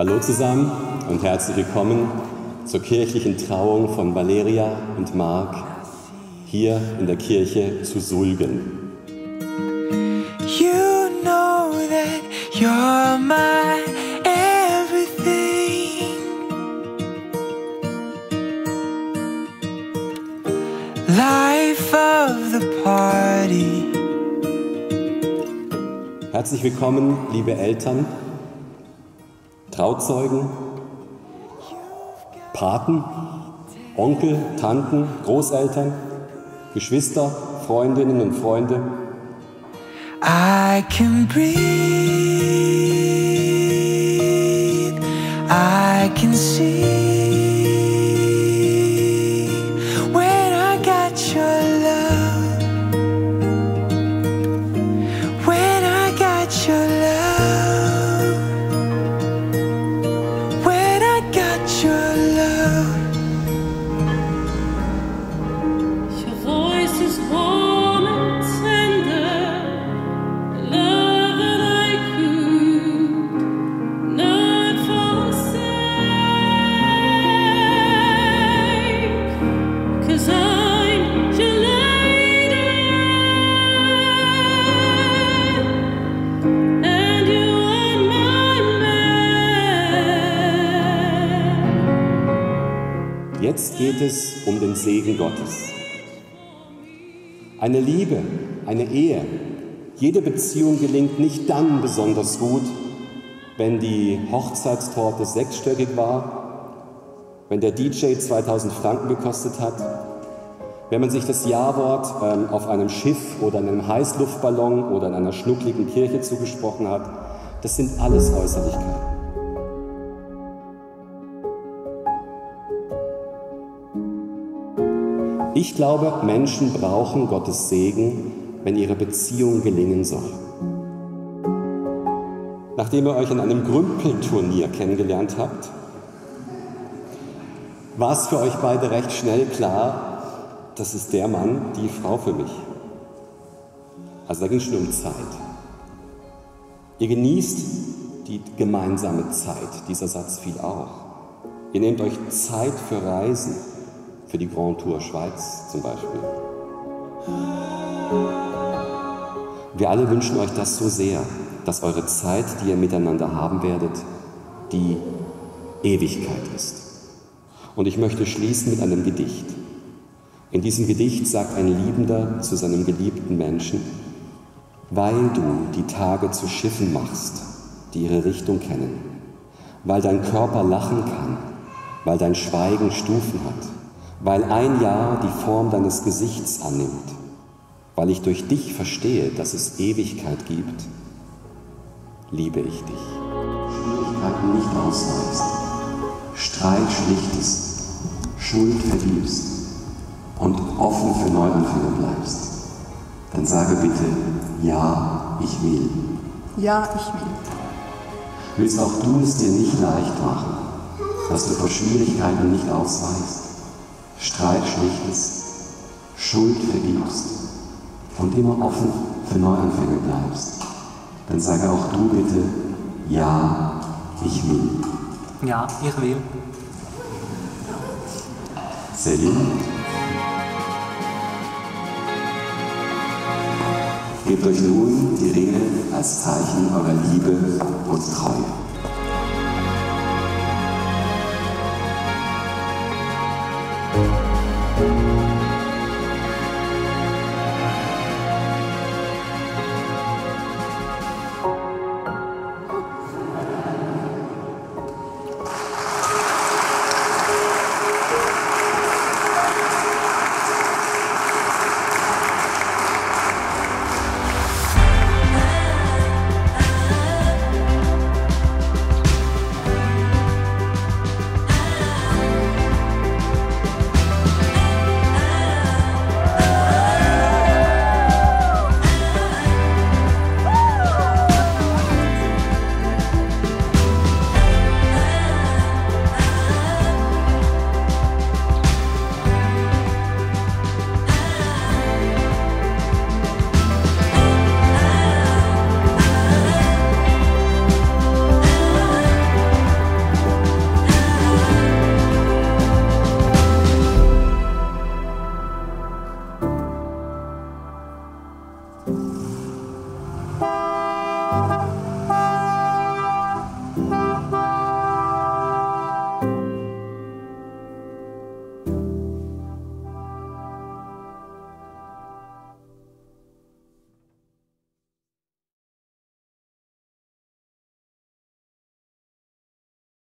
Hallo zusammen und herzlich willkommen zur kirchlichen Trauung von Valeria und Marc hier in der Kirche zu Sulgen. You know that you're my everything. Life of the party. Herzlich willkommen, liebe Eltern, Trauzeugen, Paten, Onkel, Tanten, Großeltern, Geschwister, Freundinnen und Freunde. I can breathe, I can see, when I got your love, when I got your love. Jetzt geht es um den Segen Gottes. Eine Liebe, eine Ehe, jede Beziehung gelingt nicht dann besonders gut, wenn die Hochzeitstorte sechsstöckig war, wenn der DJ 2000 Franken gekostet hat, wenn man sich das Ja-Wort auf einem Schiff oder in einem Heißluftballon oder in einer schnuckligen Kirche zugesprochen hat. Das sind alles Äußerlichkeiten. Ich glaube, Menschen brauchen Gottes Segen, wenn ihre Beziehung gelingen soll. Nachdem ihr euch in einem Grümpelturnier kennengelernt habt, war es für euch beide recht schnell klar, das ist der Mann, die Frau für mich. Also da ging es schon um Zeit. Ihr genießt die gemeinsame Zeit, dieser Satz fiel auch. Ihr nehmt euch Zeit für Reisen. Für die Grand Tour Schweiz zum Beispiel. Wir alle wünschen euch das so sehr, dass eure Zeit, die ihr miteinander haben werdet, die Ewigkeit ist. Und ich möchte schließen mit einem Gedicht. In diesem Gedicht sagt ein Liebender zu seinem geliebten Menschen: Weil du die Tage zu Schiffen machst, die ihre Richtung kennen, weil dein Körper lachen kann, weil dein Schweigen Stufen hat, weil ein Jahr die Form deines Gesichts annimmt, weil ich durch dich verstehe, dass es Ewigkeit gibt, liebe ich dich. Schwierigkeiten nicht ausreichst, Streit schlichtest, Schuld vergibst und offen für Neuanfänge bleibst, dann sage bitte, ja, ich will. Ja, ich will. Willst auch du es dir nicht leicht machen, dass du vor Schwierigkeiten nicht ausreichst, Streit schlichtest, Schuld vergibst und immer offen für Neuanfänge bleibst, dann sage auch du bitte, ja, ich will. Ja, ich will. Selin, gebt euch nun die Regel als Zeichen eurer Liebe und Treue.